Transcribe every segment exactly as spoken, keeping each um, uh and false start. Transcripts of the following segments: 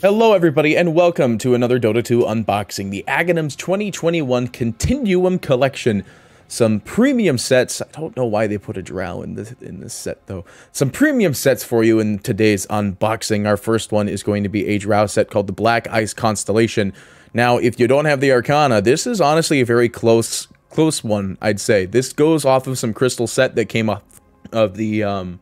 Hello everybody and welcome to another Dota two unboxing, the Aghanim's twenty twenty-one Continuum Collection. Some premium sets. I don't know why they put a drow in this, in this set though. Some premium sets for you in today's unboxing. Our first one is going to be a drow set called the Black Ice Constellation. Now, if you don't have the Arcana, this is honestly a very close close one, I'd say. This goes off of some crystal set that came off of the... Um,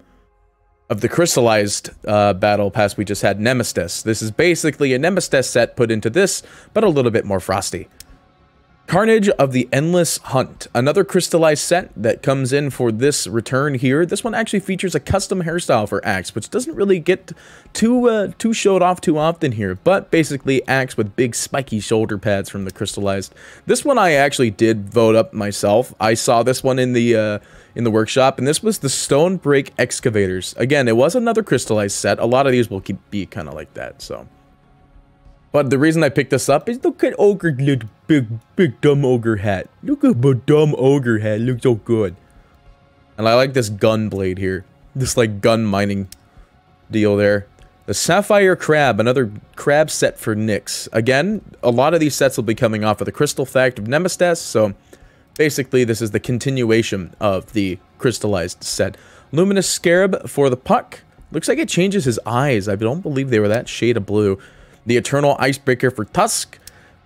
of the crystallized uh, battle pass we just had, Nemestes. This is basically a Nemestes set put into this, but a little bit more frosty. Carnage of the Endless Hunt, another crystallized set that comes in for this return here. This one actually features a custom hairstyle for Axe, which doesn't really get too uh, too showed off too often here, but basically Axe with big spiky shoulder pads from the crystallized. This one I actually did vote up myself. I saw this one in the... Uh, in the workshop, and this was the Stone Break Excavators. Again, it was another crystallized set. A lot of these will keep be kind of like that, so. But the reason I picked this up is look at Ogre, little big, big dumb Ogre hat. Look at my dumb Ogre hat, looks so good. And I like this gun blade here. This, like, gun mining deal there. The Sapphire Crab, another crab set for Nyx. Again, a lot of these sets will be coming off of the Crystal Fact of Nemestes, so... Basically, this is the continuation of the crystallized set. Luminous Scarab for the Puck. Looks like it changes his eyes. I don't believe they were that shade of blue. The Eternal Icebreaker for Tusk.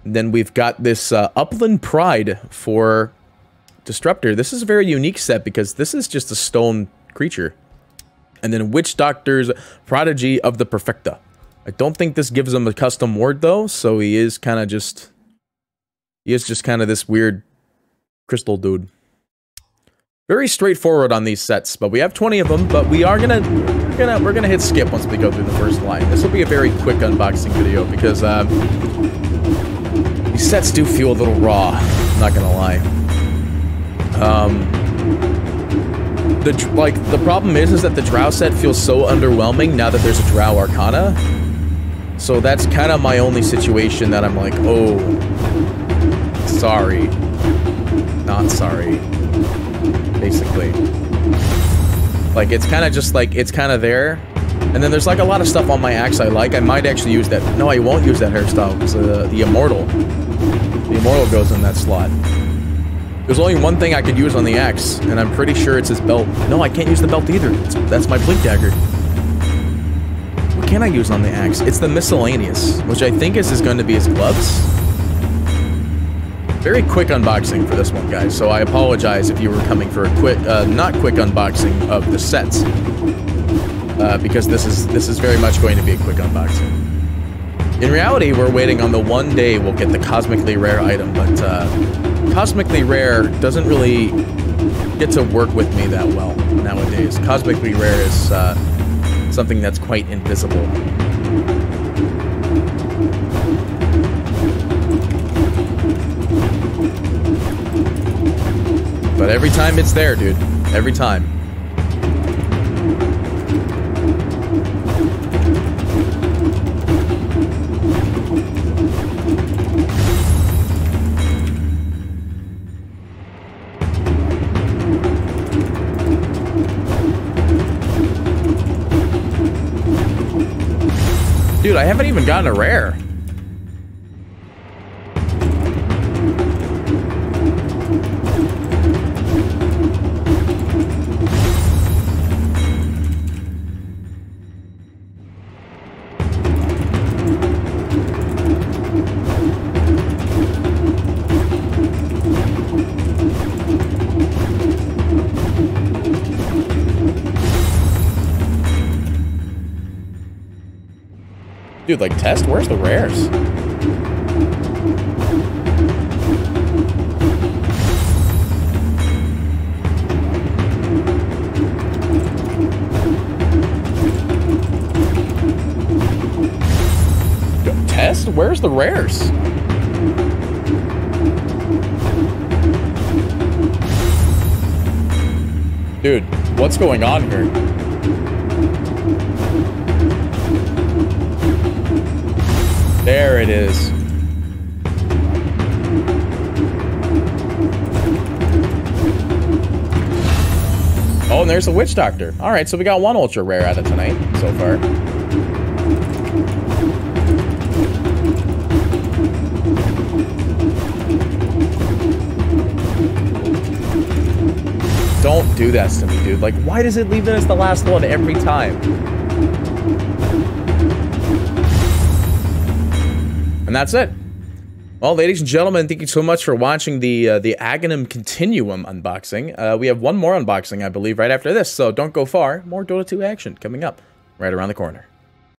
And then we've got this uh, Upland Pride for Disruptor. This is a very unique set because this is just a stone creature. And then Witch Doctor's Prodigy of the Perfecta. I don't think this gives him a custom ward, though, so he is kind of just... He is just kind of this weird... crystal dude. Very straightforward on these sets, but we have twenty of them, but we are gonna we're gonna we're gonna hit skip once we go through the first line. This will be a very quick unboxing video because um these sets do feel a little raw, not gonna lie. Um the like the problem is is that the drow set feels so underwhelming now that there's a drow arcana. So that's kind of my only situation that I'm like, oh, sorry. Not sorry, basically. Like, it's kind of just like, it's kind of there. And then there's like a lot of stuff on my Axe I like. I might actually use that. No, I won't use that hairstyle because uh, the Immortal. The Immortal goes in that slot. There's only one thing I could use on the Axe, and I'm pretty sure it's his belt. No, I can't use the belt either. It's, that's my Blink Dagger. What can I use on the Axe? It's the Miscellaneous, which I think is, is going to be his gloves. Very quick unboxing for this one, guys, so I apologize if you were coming for a quick, uh, not quick unboxing of the sets, uh, because this is this is very much going to be a quick unboxing. In reality, we're waiting on the one day we'll get the Cosmically Rare item, but uh, Cosmically Rare doesn't really get to work with me that well nowadays. Cosmically Rare is uh, something that's quite invisible. But every time it's there, dude. Every time. Dude, I haven't even gotten a rare. Dude, like, test? Where's the rares? Dude, test? Where's the rares? Dude, what's going on here? There it is. Oh, and there's the Witch Doctor. All right, so we got one ultra rare out of tonight so far. Don't do that to me, dude. Like, why does it leave that as the last one every time? And that's it. Well, ladies and gentlemen, thank you so much for watching the uh, the Aghanim Continuum unboxing. Uh, we have one more unboxing, I believe, right after this, so don't go far. More Dota two action coming up right around the corner.